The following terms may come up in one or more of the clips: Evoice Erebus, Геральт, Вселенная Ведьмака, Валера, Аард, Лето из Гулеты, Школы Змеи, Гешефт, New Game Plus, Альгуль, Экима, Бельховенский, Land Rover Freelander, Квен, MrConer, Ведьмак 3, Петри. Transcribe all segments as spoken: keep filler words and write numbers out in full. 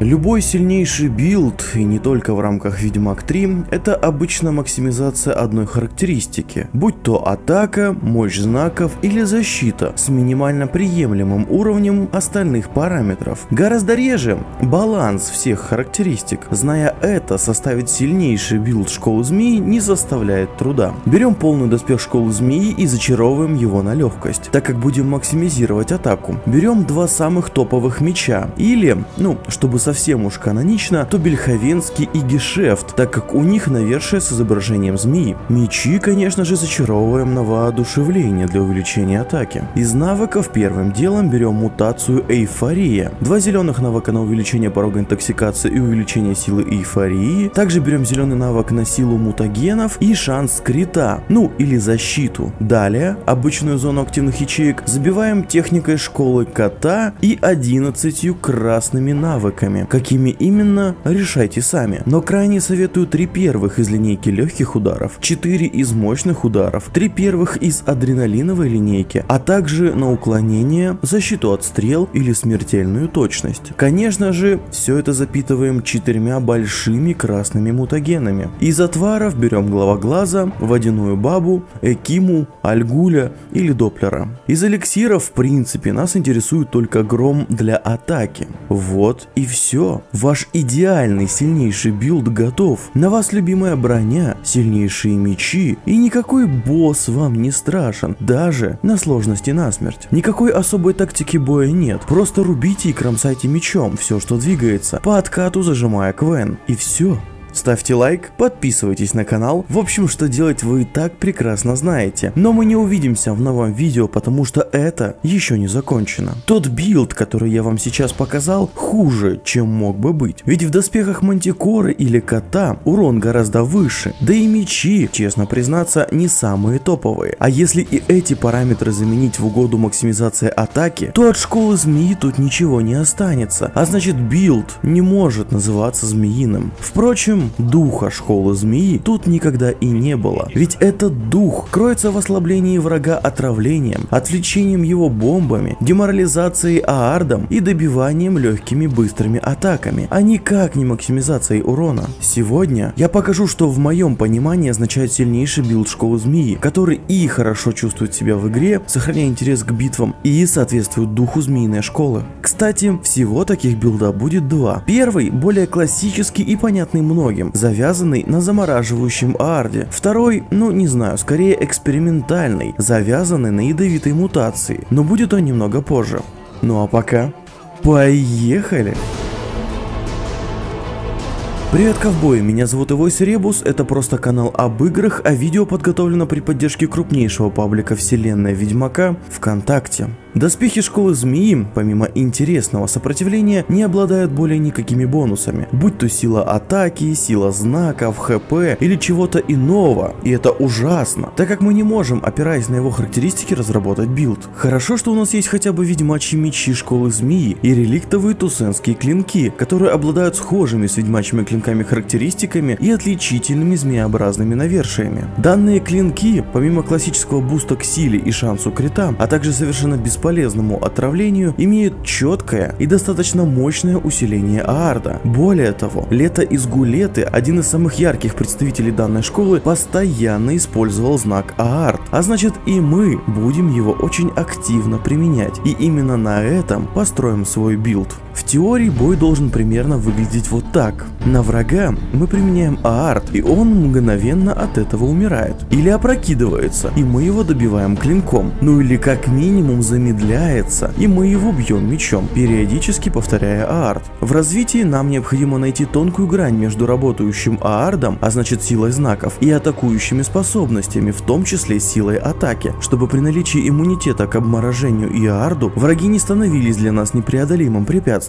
Любой сильнейший билд, и не только в рамках Ведьмак три, это обычно максимизация одной характеристики, будь то атака, мощь знаков или защита с минимально приемлемым уровнем остальных параметров. Гораздо реже баланс всех характеристик. Зная это, составить сильнейший билд Школы Змеи не заставляет труда. Берем полный доспех Школы Змеи и зачаровываем его на легкость, так как будем максимизировать атаку. Берем два самых топовых меча, или, ну, чтобы совсем уж канонично, то Бельховенский и Гешефт, так как у них навершие с изображением змеи. Мечи, конечно же, зачаровываем на воодушевление для увеличения атаки. Из навыков первым делом берем мутацию эйфория. Два зеленых навыка на увеличение порога интоксикации и увеличение силы эйфории. Также берем зеленый навык на силу мутагенов и шанс крита, ну или защиту. Далее, обычную зону активных ячеек забиваем техникой школы кота и одиннадцатью красными навыками. Какими именно, решайте сами. Но крайне советую три первых из линейки легких ударов, четыре из мощных ударов, три первых из адреналиновой линейки, а также на уклонение, защиту от стрел или смертельную точность. Конечно же, все это запитываем четырьмя большими красными мутагенами. Из отваров берем главоглаза, водяную бабу, экиму, альгуля или доплера. Из эликсиров, в принципе, нас интересует только гром для атаки. Вот и все. Все, ваш идеальный сильнейший билд готов, на вас любимая броня, сильнейшие мечи, и никакой босс вам не страшен, даже на сложности насмерть. Никакой особой тактики боя нет, просто рубите и кромсайте мечом все, что двигается, по откату зажимая квен, и все. Ставьте лайк, подписывайтесь на канал, в общем, что делать вы и так прекрасно знаете. Но мы не увидимся в новом видео, потому что это еще не закончено. Тот билд, который я вам сейчас показал, хуже, чем мог бы быть. Ведь в доспехах мантикоры или кота урон гораздо выше, да и мечи, честно признаться, не самые топовые. А если и эти параметры заменить в угоду максимизации атаки, то от школы змеи тут ничего не останется, а значит билд не может называться змеиным. Впрочем, духа школы змеи тут никогда и не было, ведь этот дух кроется в ослаблении врага отравлением, отвлечением его бомбами, деморализацией Аардом и добиванием легкими быстрыми атаками, а никак не максимизацией урона. Сегодня я покажу, что в моем понимании означает сильнейший билд школы змеи, который и хорошо чувствует себя в игре, сохраняя интерес к битвам, и соответствует духу змеиной школы. Кстати, всего таких билда будет два. Первый более классический и понятный многим, завязанный на замораживающем Аарде. Второй, ну не знаю, скорее экспериментальный, завязанный на ядовитой мутации, но будет он немного позже. Ну а пока, поехали! Привет, ковбои, меня зовут Evoice Erebus, это просто канал об играх, а видео подготовлено при поддержке крупнейшего паблика Вселенная Ведьмака ВКонтакте. Доспехи школы змеи, помимо интересного сопротивления, не обладают более никакими бонусами, будь то сила атаки, сила знаков, хп или чего-то иного, и это ужасно, так как мы не можем, опираясь на его характеристики, разработать билд. Хорошо, что у нас есть хотя бы ведьмачьи мечи школы змеи и реликтовые тусенские клинки, которые обладают схожими с ведьмачьими клинками характеристиками и отличительными змееобразными навершиями. Данные клинки, помимо классического буста к силе и шансу крита, а также совершенно бесполезному отравлению, имеют четкое и достаточно мощное усиление Аарда. Более того, лето из Гулеты, один из самых ярких представителей данной школы, постоянно использовал знак Аард, а значит и мы будем его очень активно применять, и именно на этом построим свой билд. В теории бой должен примерно выглядеть вот так. На врага мы применяем Аард, и он мгновенно от этого умирает. Или опрокидывается, и мы его добиваем клинком. Ну или как минимум замедляется, и мы его бьем мечом, периодически повторяя Аард. В развитии нам необходимо найти тонкую грань между работающим Аардом, а значит силой знаков, и атакующими способностями, в том числе силой атаки, чтобы при наличии иммунитета к обморожению и Аарду враги не становились для нас непреодолимым препятствием.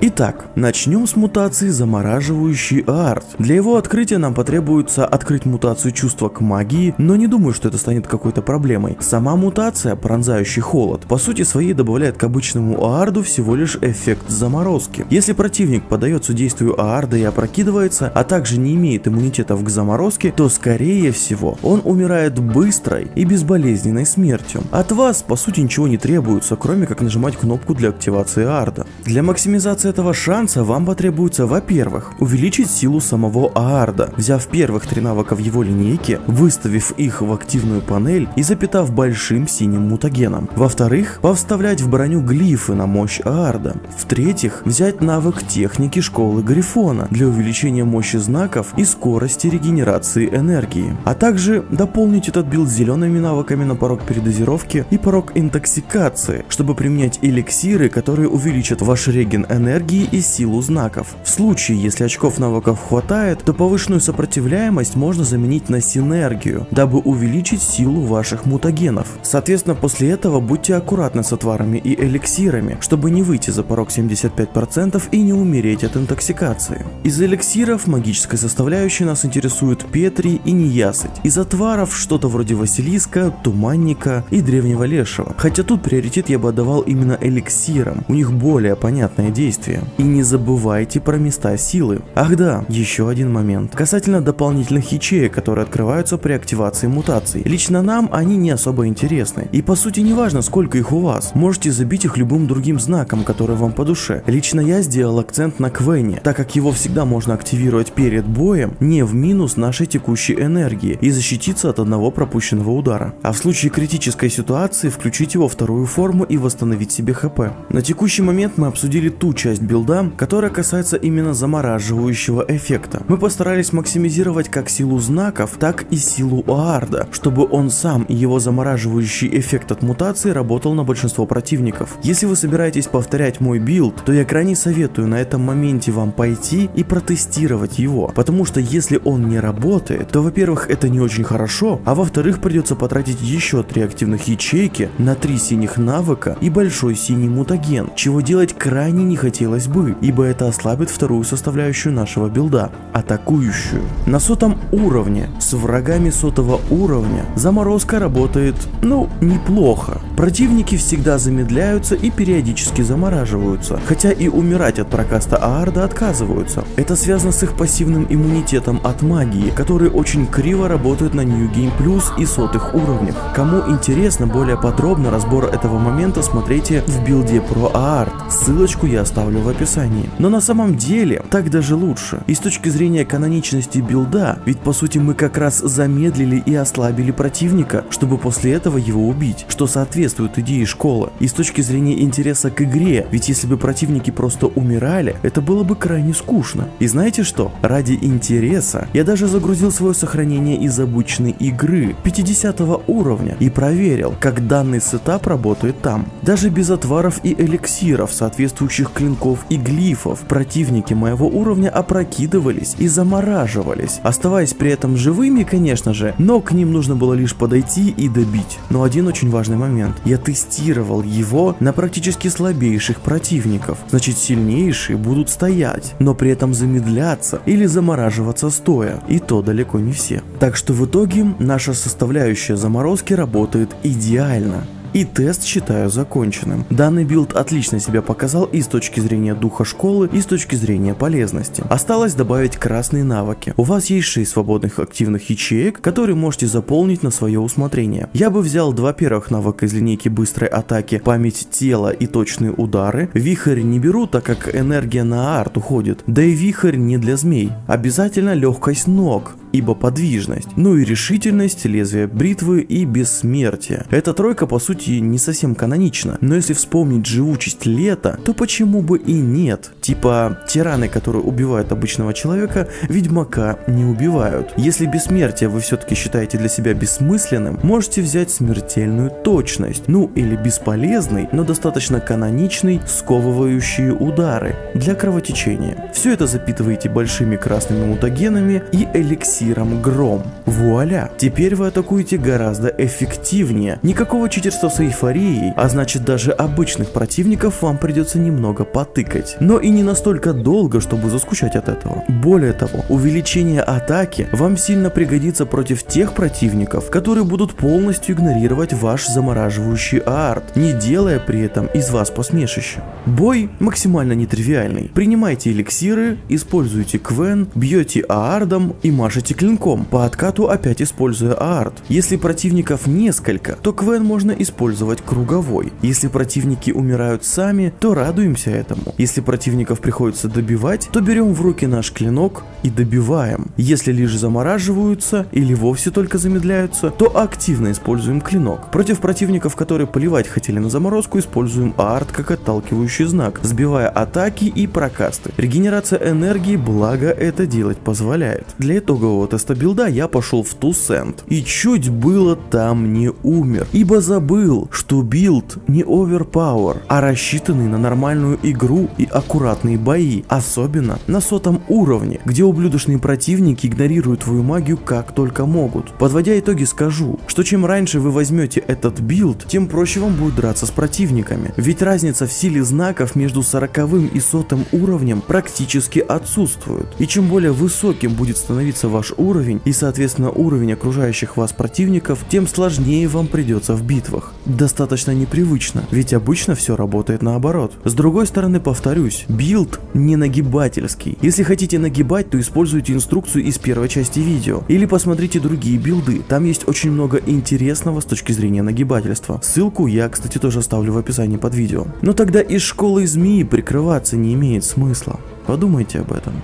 Итак, начнем с мутации замораживающий Аард. Для его открытия нам потребуется открыть мутацию чувства к магии, но не думаю, что это станет какой-то проблемой. Сама мутация, пронзающий холод, по сути своей добавляет к обычному Аарду всего лишь эффект заморозки. Если противник поддается действию Аарда и опрокидывается, а также не имеет иммунитетов к заморозке, то скорее всего он умирает быстрой и безболезненной смертью. От вас по сути ничего не требуется, кроме как нажимать кнопку для активации Аарда. Для максимального максимизации этого шанса вам потребуется, во-первых, увеличить силу самого Аарда, взяв первых три навыка в его линейке, выставив их в активную панель и запитав большим синим мутагеном. Во-вторых, повставлять в броню глифы на мощь Аарда. В-третьих, взять навык техники школы Грифона для увеличения мощи знаков и скорости регенерации энергии. А также дополнить этот билд зелеными навыками на порог передозировки и порог интоксикации, чтобы применять эликсиры, которые увеличат ваш реген энергии и силу знаков. В случае, если очков навыков хватает, то повышенную сопротивляемость можно заменить на синергию, дабы увеличить силу ваших мутагенов. Соответственно, после этого будьте аккуратны с отварами и эликсирами, чтобы не выйти за порог семьдесят пять процентов и не умереть от интоксикации. Из эликсиров магической составляющей нас интересуют петри и неясыть. Из отваров что-то вроде василиска, туманника и древнего лешего. Хотя тут приоритет я бы отдавал именно эликсирам, у них более понятное действие. И не забывайте про места силы. Ах да, еще один момент. Касательно дополнительных ячеек, которые открываются при активации мутаций. Лично нам они не особо интересны. И по сути не важно, сколько их у вас. Можете забить их любым другим знаком, который вам по душе. Лично я сделал акцент на Квене, так как его всегда можно активировать перед боем, не в минус нашей текущей энергии, и защититься от одного пропущенного удара. А в случае критической ситуации включить его вторую форму и восстановить себе хп. На текущий момент мы обсудили ту часть билда, которая касается именно замораживающего эффекта. Мы постарались максимизировать как силу знаков, так и силу Аарда, чтобы он сам и его замораживающий эффект от мутации работал на большинство противников. Если вы собираетесь повторять мой билд, то я крайне советую на этом моменте вам пойти и протестировать его, потому что если он не работает, то, во-первых, это не очень хорошо, а во-вторых, придется потратить еще три активных ячейки на три синих навыка и большой синий мутаген, чего делать крайне не хотелось бы, ибо это ослабит вторую составляющую нашего билда – атакующую. На сотом уровне с врагами сотого уровня заморозка работает, ну, неплохо. Противники всегда замедляются и периодически замораживаются, хотя и умирать от прокаста Аарда отказываются. Это связано с их пассивным иммунитетом от магии, который очень криво работает на New Game Plus и сотых уровнях. Кому интересно более подробно разбор этого момента, смотрите в билде про Аард, ссылочку я оставлю в описании. Но на самом деле так даже лучше, и с точки зрения каноничности билда, ведь по сути мы как раз замедлили и ослабили противника, чтобы после этого его убить, что соответствует идее школы, и с точки зрения интереса к игре, ведь если бы противники просто умирали, это было бы крайне скучно. И знаете что, ради интереса я даже загрузил свое сохранение из обычной игры пятидесятого уровня и проверил, как данный сетап работает там. Даже без отваров и эликсиров, соответствующих клинков и глифов, противники моего уровня опрокидывались и замораживались, оставаясь при этом живыми, конечно же, но к ним нужно было лишь подойти и добить. Но один очень важный момент, я тестировал его на практически слабейших противников, значит сильнейшие будут стоять, но при этом замедляться или замораживаться стоя, и то далеко не все. Так что в итоге наша составляющая заморозки работает идеально. И тест считаю законченным. Данный билд отлично себя показал и с точки зрения духа школы, и с точки зрения полезности. Осталось добавить красные навыки. У вас есть шесть свободных активных ячеек, которые можете заполнить на свое усмотрение. Я бы взял два первых навыка из линейки быстрой атаки, память тела и точные удары. Вихрь не беру, так как энергия на арт уходит. Да и вихрь не для змей. Обязательно легкость ног, ибо подвижность. Ну и решительность, лезвие бритвы и бессмертие. Эта тройка по сути не совсем канонично, но если вспомнить живучесть лета, то почему бы и нет? Типа тираны, которые убивают обычного человека, ведьмака не убивают. Если бессмертие вы все-таки считаете для себя бессмысленным, можете взять смертельную точность, ну или бесполезный, но достаточно каноничный сковывающие удары для кровотечения. Все это запитываете большими красными мутагенами и эликсиром гром. Вуаля! Теперь вы атакуете гораздо эффективнее, никакого читерства с эйфорией, а значит даже обычных противников вам придется немного потыкать, но и не настолько долго, чтобы заскучать от этого. Более того, увеличение атаки вам сильно пригодится против тех противников, которые будут полностью игнорировать ваш замораживающий арт, не делая при этом из вас посмешище. Бой максимально нетривиальный. Принимайте эликсиры, используйте квен, бьете аардом и машете Бейте клинком, по откату опять используя Аард. Если противников несколько, то квен можно использовать круговой. Если противники умирают сами, то радуемся этому. Если противников приходится добивать, то берем в руки наш клинок и добиваем. Если лишь замораживаются или вовсе только замедляются, то активно используем клинок. Против противников, которые поливать хотели на заморозку, используем Аард как отталкивающий знак, сбивая атаки и прокасты. Регенерация энергии, благо, это делать позволяет. Для итогового теста билда я пошел в ту сент и чуть было там не умер, ибо забыл, что билд не оверпауэр, а рассчитанный на нормальную игру и аккуратные бои, особенно на сотом уровне, где ублюдочные противники игнорируют твою магию как только могут. Подводя итоги, скажу, что чем раньше вы возьмете этот билд, тем проще вам будет драться с противниками, ведь разница в силе знаков между сороковым и сотым уровнем практически отсутствует, и чем более высоким будет становиться ваш уровень и соответственно уровень окружающих вас противников, тем сложнее вам придется в битвах. Достаточно непривычно, ведь обычно все работает наоборот. С другой стороны, повторюсь, билд не нагибательский. Если хотите нагибать, то используйте инструкцию из первой части видео или посмотрите другие билды, там есть очень много интересного с точки зрения нагибательства. Ссылку я, кстати, тоже оставлю в описании под видео. Но тогда из Школы Змеи прикрываться не имеет смысла. Подумайте об этом.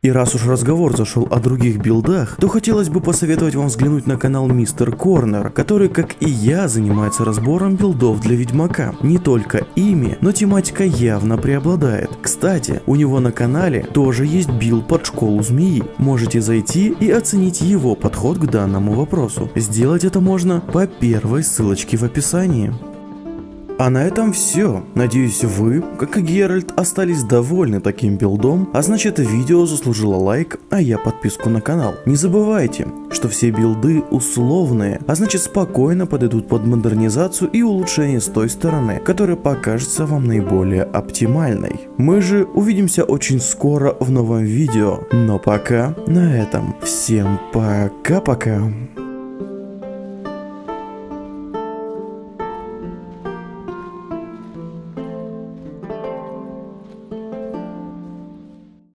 И раз уж разговор зашел о других билдах, то хотелось бы посоветовать вам взглянуть на канал MrConer, который, как и я, занимается разбором билдов для Ведьмака. Не только ими, но тематика явно преобладает. Кстати, у него на канале тоже есть билд под Школу Змеи. Можете зайти и оценить его подход к данному вопросу. Сделать это можно по первой ссылочке в описании. А на этом все. Надеюсь, вы, как и Геральт, остались довольны таким билдом, а значит, видео заслужило лайк, а я подписку на канал. Не забывайте, что все билды условные, а значит, спокойно подойдут под модернизацию и улучшение с той стороны, которая покажется вам наиболее оптимальной. Мы же увидимся очень скоро в новом видео, но пока на этом. Всем пока-пока.